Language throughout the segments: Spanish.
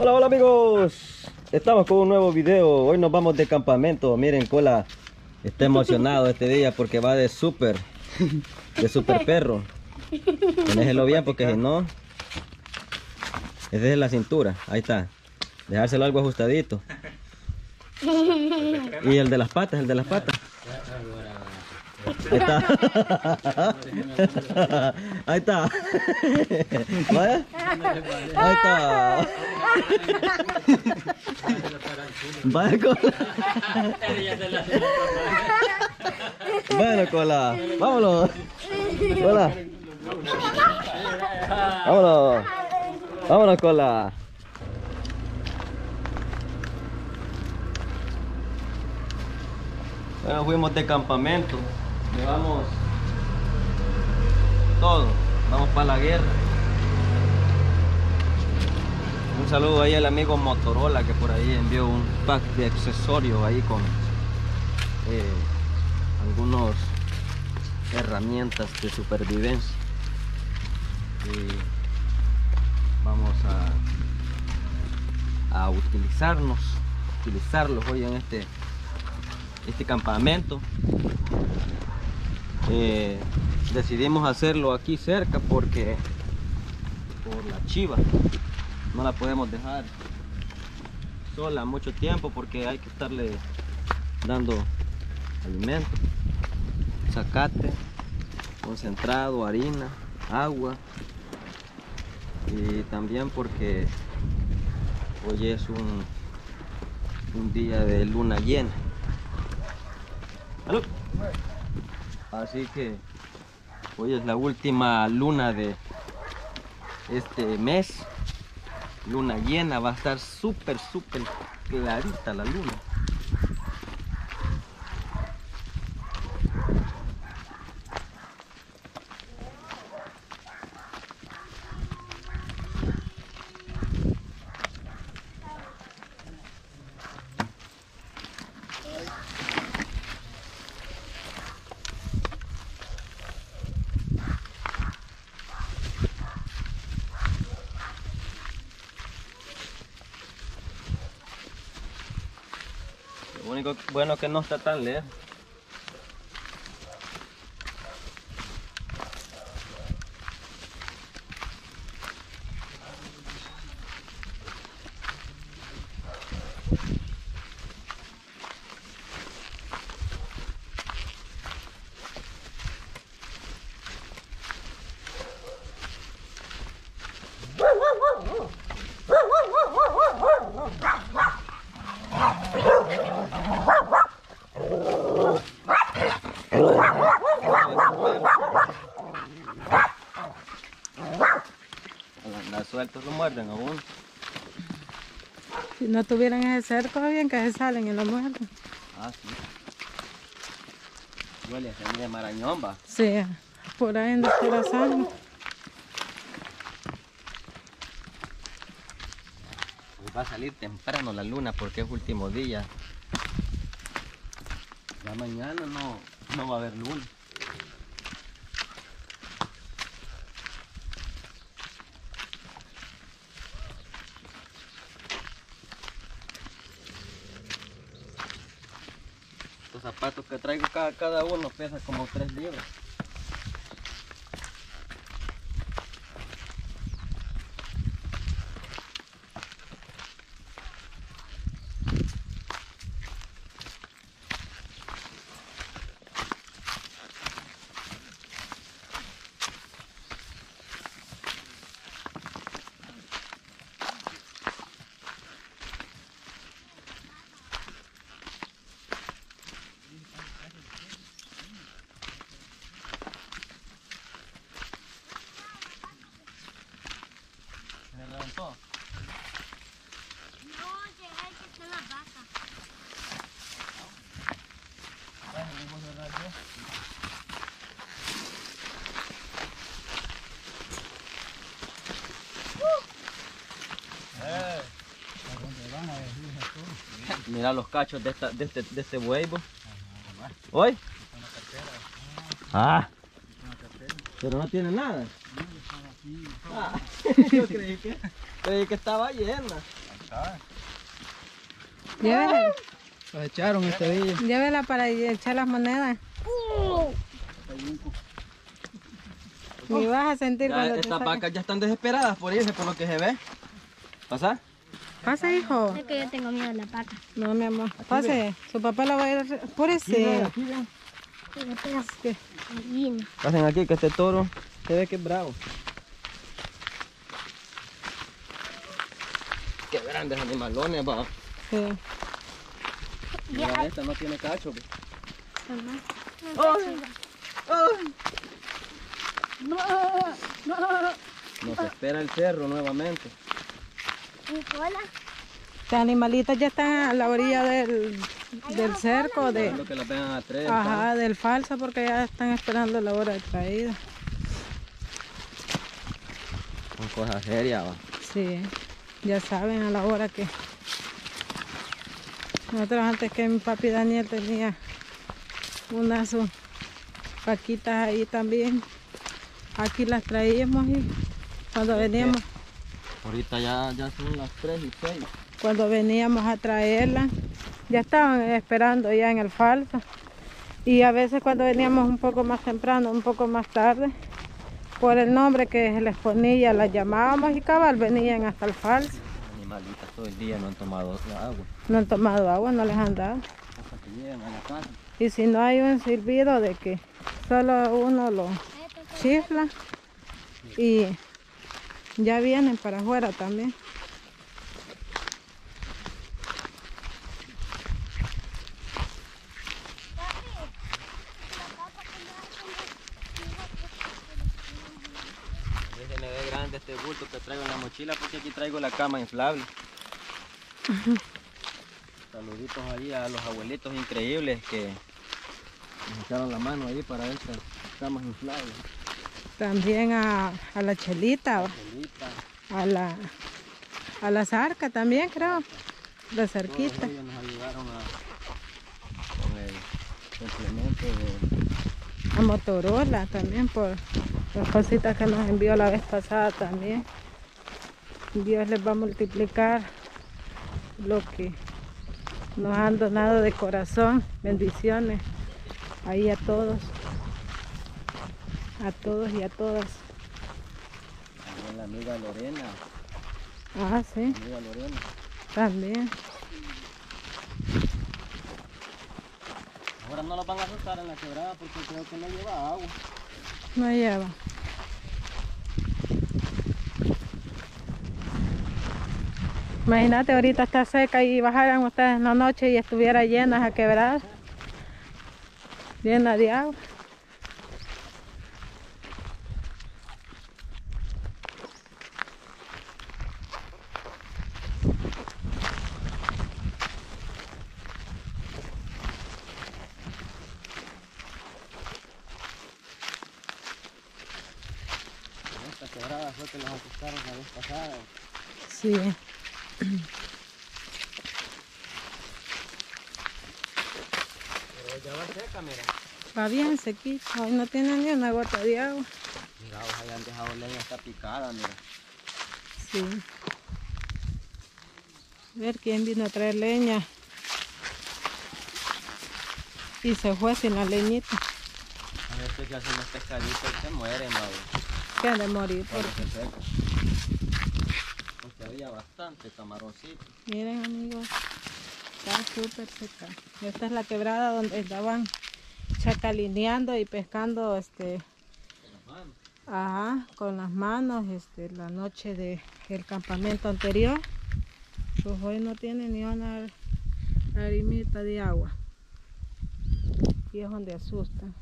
Hola, hola amigos, estamos con un nuevo video. Hoy nos vamos de campamento. Miren, Cola está emocionado este día porque va de super perro. Déjelo bien porque si no, esa es la cintura, ahí está. Dejárselo algo ajustadito. Y el de las patas, Ahí está. Ahí está. ¿Vaya? Ahí está. Vaya, Cola. Bueno, Cola. Vámonos. Cola. Vámonos. Vámonos, Cola. Bueno, fuimos de campamento. Llevamos todo, vamos para la guerra. Un saludo ahí al amigo Motorola que por ahí envió un pack de accesorios ahí con algunas herramientas de supervivencia. Y vamos a utilizarlos hoy en este campamento. Decidimos hacerlo aquí cerca porque por la chiva no la podemos dejar sola mucho tiempo porque hay que estarle dando alimento, zacate, concentrado, harina, agua, y también porque hoy es un día de luna llena. ¡Salud! Así que hoy es la última luna de este mes, luna llena, va a estar súper clarita la luna. Bueno, que no está tan lejos. Sueltos lo muerden aún. Si no tuvieran ese cerco, bien que se salen y lo muerden. Ah, sí. Huele a sangre de marañón, va. Sí, por ahí en la sangre. Va a salir temprano la luna porque es último día. Ya mañana no va a haber luna. Los zapatos que traigo cada uno pesa como 3 libras. Mira los cachos de este huevo. ¿Hoy? Ah, pero no tiene nada. Ah, yo creí que estaba llena. ¿sabes? Llévela. Los echaron esta villa. Llévela para echar las monedas. Ni vas a sentir cuando te Estas vacas ya están desesperadas por irse, por lo que se ve. ¿Pasa? Pasa, hijo. Es que yo tengo miedo a la vaca. No, mi amor. Pase. Su papá la va a ir... Por eso. Pasen aquí, que este toro se ve que es bravo. Qué grandes animalones, papá. Sí. Mira, esta no tiene cacho. No, no. Nos espera el cerro nuevamente. Nicola. Estas animalitas ya están a la orilla del cerco. De lo que las vean a tres, ajá, del falsa, porque ya están esperando la hora de traída. Son cosas serias, va. Sí, ya saben a la hora que... Nosotros antes que mi papi Daniel tenía unas sus vaquitas ahí también. Aquí las traíamos y cuando veníamos... Ahorita ya son las 3:06. Cuando veníamos a traerlas, ya estaban esperando ya en el falso. Y a veces cuando veníamos un poco más temprano, un poco más tarde, por el nombre que se les ponía, las llamábamos y cabal venían hasta el falso. Animalitas todo el día no han tomado agua. No han tomado agua, no les han dado. Hasta que lleguen a la casa. Y si no hay un silbido de que solo uno lo... chifla y ya vienen para afuera también. Se me ve grande este bulto que traigo en la mochila, porque aquí traigo la cama inflable. Saluditos ahí a los abuelitos increíbles que nos echaron la mano ahí para estas camas inflables. También a la Chelita, a la Zarca también, creo, la Zarquita. Todos ellos nos ayudaron con el complemento de... A Motorola también, por las cositas que nos envió la vez pasada también. Dios les va a multiplicar lo que nos han donado de corazón. Bendiciones ahí a todos. A todos y a todas. También la amiga Lorena. Ah, sí. La amiga Lorena. También. Ahora no los van a soltar en la quebrada porque creo que no lleva agua. No lleva. Imagínate, ahorita está seca y bajaran ustedes en la noche y estuviera llena esa quebrada. Llena de agua. Que los asustaron la vez pasada. Sí. Pero ya va seca, mira. Va bien sequita, hoy no tiene ni una gota de agua. Mira, ojalá han dejado leña hasta picada, mira. Sí. A ver quién vino a traer leña. Y se fue sin la leñita. A ver que hacen los pescaditos y se mueren, madre. Que han de morir porque había bastante camaroncito. Miren, amigos, está súper seca. Esta es la quebrada donde estaban chacalineando y pescando con las manos. Ajá, con las manos la noche del campamento anterior. Pues hoy no tiene ni una harimita de agua y es donde asustan.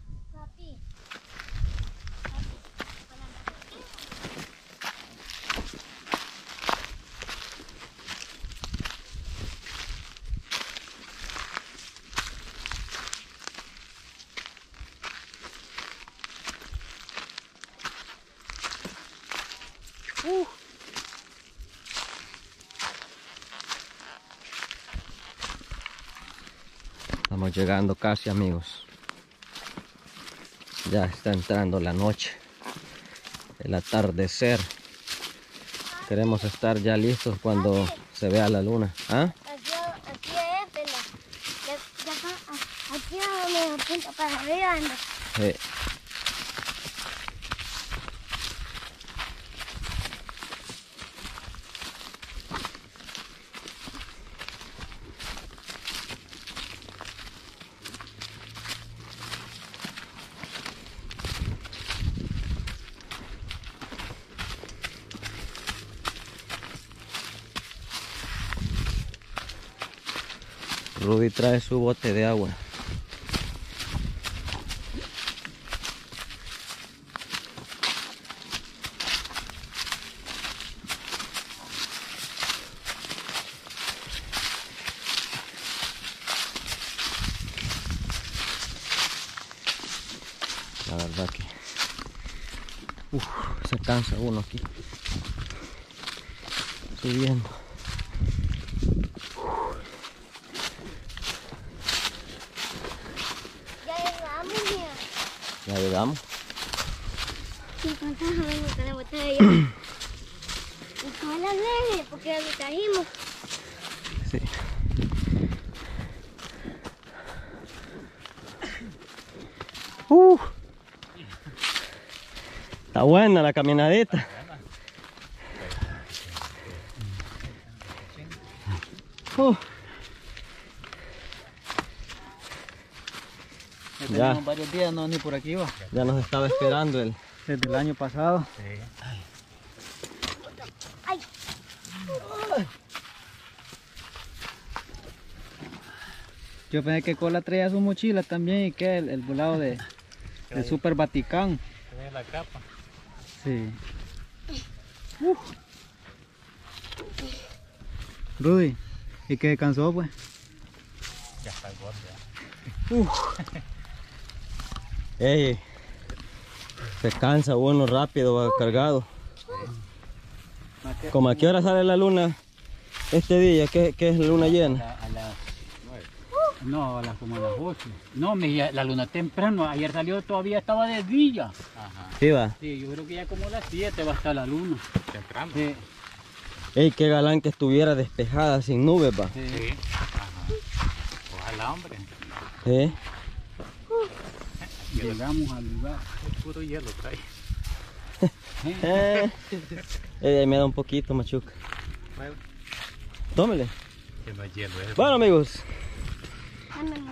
Estamos llegando casi, amigos. Ya está entrando la noche, el atardecer. Queremos estar ya listos cuando se vea la luna. ¿Ah? Aquí es, ¿verdad? Aquí me apunto para arriba, anda. Sí. Rudy trae su bote de agua. La verdad que se cansa uno aquí subiendo. Ya llegamos. Sí, la botella. Porque ya lo trajimos. Sí. Está buena la caminadita. Ya varios días no ni por aquí iba. Ya nos estaba esperando desde el año pasado. Sí. Ay. Yo pensé que Cola traía su mochila también y que el volado de Super Vaticán. Traía la capa. Sí. Rudy, ¿y qué cansó pues? Ya está gordo ya. Ey, se cansa uno rápido, va cargado. ¿Cómo a qué hora sale la luna este día? ¿Qué es la luna llena? No, como a las 8. No, la luna temprano, ayer salió, todavía estaba de día. Ajá. ¿Sí va? Sí, yo creo que ya como a las 7 va a estar la luna. Temprano. Sí. Ey, qué galán que estuviera despejada, sin nubes, va. Sí. Sí. Ajá. Ojalá, hombre. Sí. Llegamos al lugar, el puro hielo trae. Me da un poquito, machuca. Bueno. Tómele. Bueno, amigos,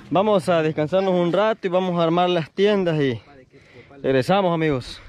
vamos a descansarnos un rato y vamos a armar las tiendas y regresamos, amigos.